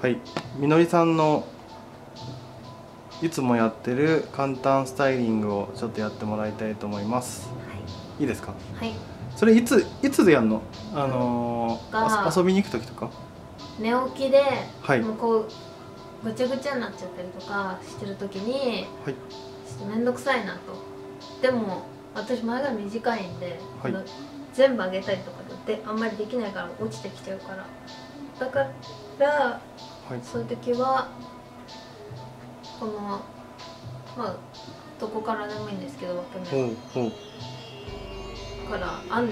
はい、みのりさんのいつもやってる簡単スタイリングをちょっとやってもらいたいと思います。はい、いいですか？はい。それいつでやるの？遊びに行く時とか？寝起きで、はい、もうこうぐちゃぐちゃになっちゃったりとかしてる時に、はい、ちょっと面倒くさいなと。でも私前が短いんで、はい、全部あげたりとかであんまりできないから落ちてきちゃうから。だから、はい、そういう時はこのまあどこからでもいいんですけど枠目から編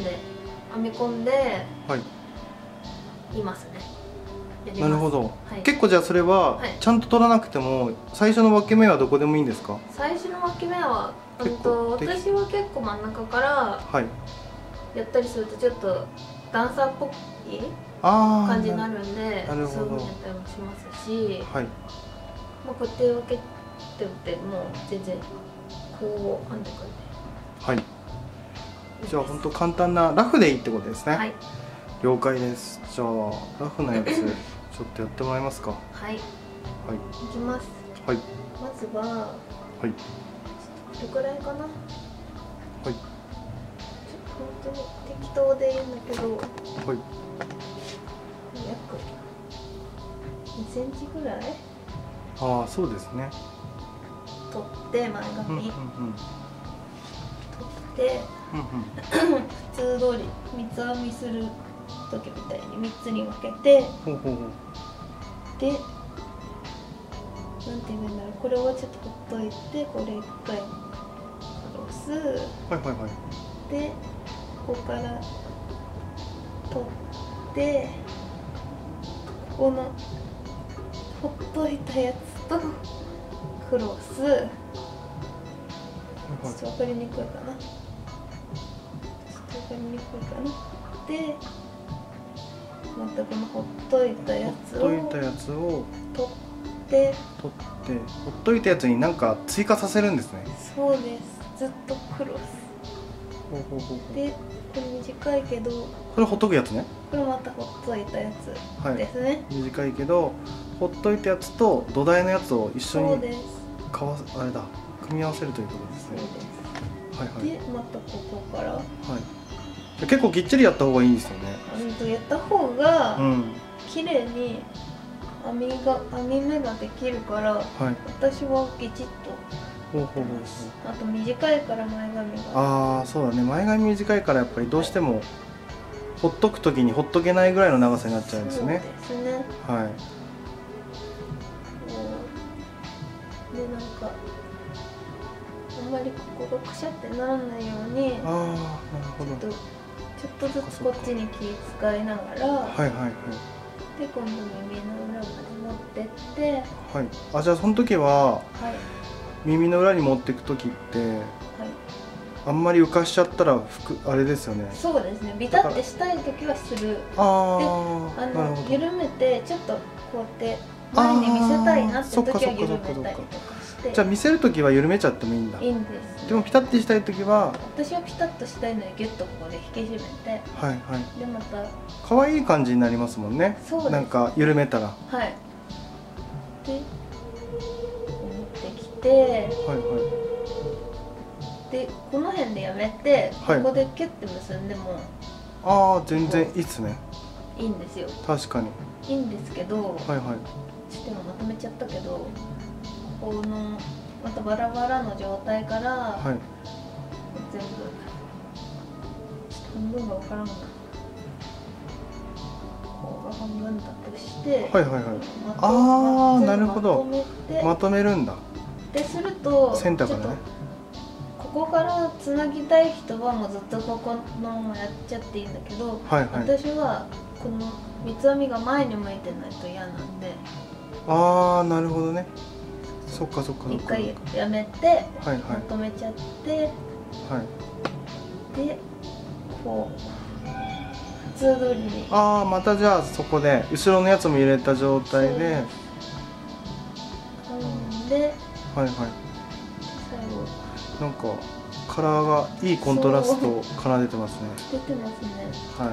み込んで、はい、いますね。ますなるほど、はい、結構じゃあそれはちゃんと取らなくても、はい、最初の分け目はどこでもいいんですか？最初の分け目は私は結構真ん中からやったりするとちょっと段差っぽい感じになるんで、そういうふうにやったりもしますし、はい、まあこうやって分けておいてもう全然こう編んでいくんで、はい、じゃあ本当簡単なラフでいいってことですね。はい、了解です。じゃあラフのやつちょっとやってもらえますか？はい、はい、いきます。はい、まずは、はい、どれくらいかな。はい、ちょっと本当に適当でいいんだけど、はい、約2センチぐらい。ああ、そうですね。取って前髪。取って。普通通り三つ編みする時みたいに三つに分けて。で。なんていうんだろう、これをちょっとほっといて、これ一回。下ろす。はいはいはい。で。ここから。取って。ここの。ほっといたやつとクロス、ちょっと分かりにくいかな、でまたこのほっといたやつを取ってほっといたやつに何か追加させるんですね。そうです、ずっとクロスで、これ短いけどこれほっとくやつね、これまたほっといたやつですね、はい、短いけどほっといたやつと土台のやつを一緒にあれだ、組み合わせるということですね。でまたここから、はい、結構ぎっちりやった方がいいですよね。やった方が綺麗に編み目ができるから、はい、私はぎちっと、あと短いから前髪が、ああそうだね、前髪短いからやっぱりどうしても、はい、ほっとく時にほっとけないぐらいの長さになっちゃうんですね。そうですね、はい、でなんかあんまりここがくしゃってならないように、あー、なるほど、ちょっとずつこっちに気使いながら、はいはいはい、で今度耳の裏まで持ってって、はい、あ、じゃあその時は、はい、耳の裏に持っていく時って、はい、あんまり浮かしちゃったらあれですよね。そうですね、ビタってしたい時はする。ああ、なるほど。緩めてちょっとこうやって。前に見せたいなって時は緩めたりとかして、じゃあ見せる時は緩めちゃってもいいんだ。いいんです、ね、でもピタッとしたい時は、私はピタッとしたいのでギュッとここで引き締めて、はいはい、でまた可愛い感じになりますもんね。そうです、なんか緩めたら、はい、で持ってきて、はいはい、でこの辺でやめて、はい、ここでキュッて結んでも、ああ全然いいっすね。いいんですよ、確かにいいんですけど、はいはい、ちょっと今まとめちゃったけど、このまたバラバラの状態から、はい、全部半分が分からんな、ここが半分だとして、はいはいはい、ああなるほど、まとめるんだ。でするとセンターからね、ここからつなぎたい人はもうずっとここのやっちゃっていいんだけど、はいはい、私はこの三つ編みが前に向いてないと嫌なんで。ああなるほどね、そっかそっか、一回やめてまとめちゃって、はい、でこう普通通りに、ああまたじゃあそこで後ろのやつも入れた状態で編んで、はいはい、最後なんかカラーがいいコントラストを奏でてますね。出てますね、はい、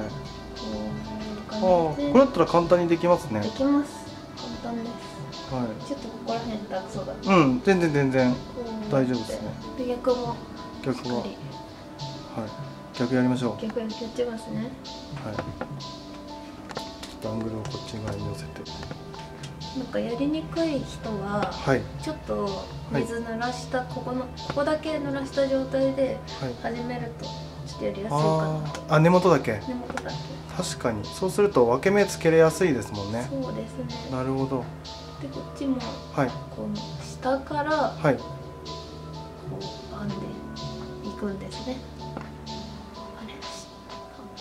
こう、ああこれだったら簡単にできますね。できます。簡単です。はい。ちょっとここら辺だそうだね。うん、全然大丈夫ですね。で逆も。逆は。はい。逆やりましょう。逆やっちゃいますね。はい。ダングルをこっち側に寄せて。なんかやりにくい人は、ちょっと水濡らした、ここだけ濡らした状態で始めるとちょっとやりやすいかな。あ、根元だけ。根元だけ。確かに、そうすると分け目つけれやすいですもんね。そうですね。なるほど。で、こっちも、この下からこう編んでいくんですね。あれ、ど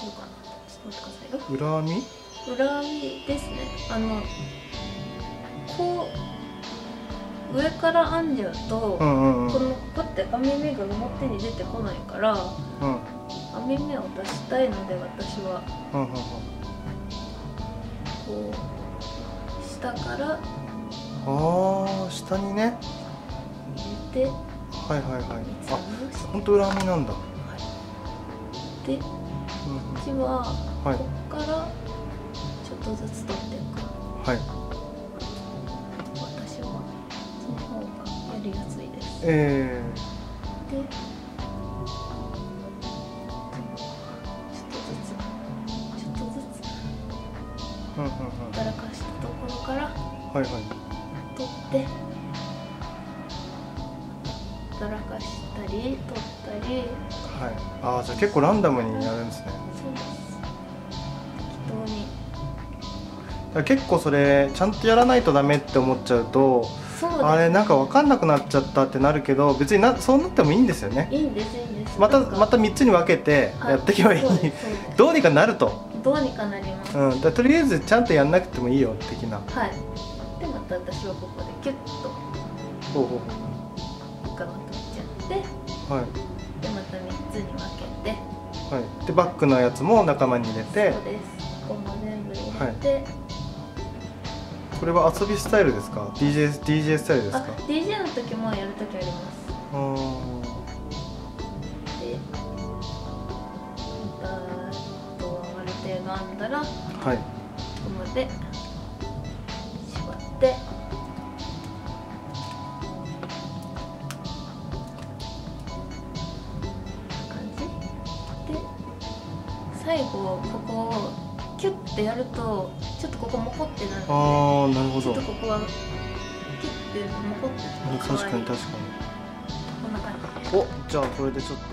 うかな。ちょっと待ってくださいよ。裏編み？裏編みですね。こう上から編んじゃうと、このパッて編み目が表に出てこないから、編み目を出したいので私は、こう下から、下にね入れて、あ、ほんと裏編みなんだ。で、こっちはここからちょっとずつ取っていく。で、ちょっとずつほったらかしたところから取って、ほったらかしたり取ったり。ああ、じゃあ結構ランダムにやるんですね。そうです。適当に。結構それちゃんとやらないとダメって思っちゃうと。あれなんか分かんなくなっちゃったってなるけど、別にそうなってもいいんですよね。いいんです、いいんです。また3つに分けてやっていけばいい。どうにかなると。どうにかなります。だとりあえずちゃんとやんなくてもいいよ的な。でまた私はここでキュッと深まっちゃって、でまた3つに分けて、でバックのやつも仲間に入れて。そうです。ここも全部入れて。これは遊びスタイルですか？ DJ スタイルですか？ DJ の時もやる時あります。で、ある程度編んだら、ここで縛って、こんな感じで最後ここをキュッてやると、ちょっとここもこってなるので、ちょっとここはキュッてもこって。確かに確かに。こんな感じ。お、じゃあこれでちょっと。